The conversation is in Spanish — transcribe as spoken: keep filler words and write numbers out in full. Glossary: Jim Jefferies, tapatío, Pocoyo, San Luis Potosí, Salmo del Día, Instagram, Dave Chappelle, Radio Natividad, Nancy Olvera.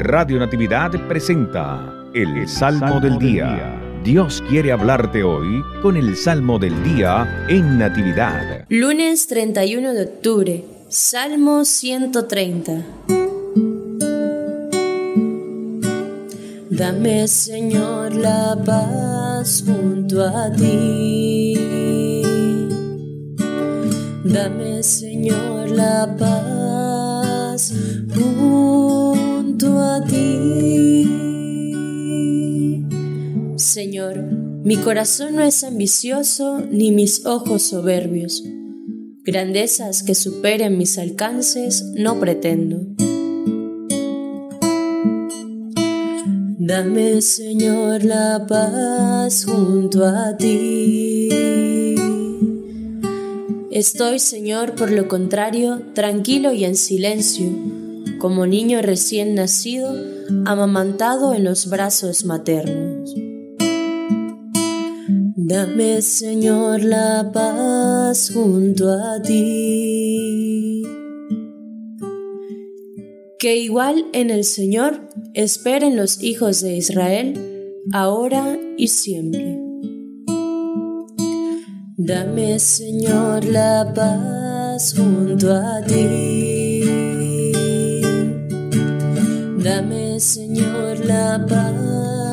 Radio Natividad presenta el Salmo del Día. Dios quiere hablarte hoy con el Salmo del Día en Natividad. Lunes treinta y uno de octubre, Salmo ciento treinta. Dame, Señor, la paz junto a ti. Dame, Señor, la paz junto a ti. Señor, mi corazón no es ambicioso ni mis ojos soberbios. Grandezas que superen mis alcances no pretendo. Dame, Señor, la paz junto a ti. Estoy, Señor, por lo contrario, tranquilo y en silencio, como niño recién nacido, amamantado en los brazos maternos. Dame, Señor, la paz junto a ti. Que igual en el Señor esperen los hijos de Israel, ahora y siempre. Dame, Señor, la paz junto a ti. Dame, Señor, la paz.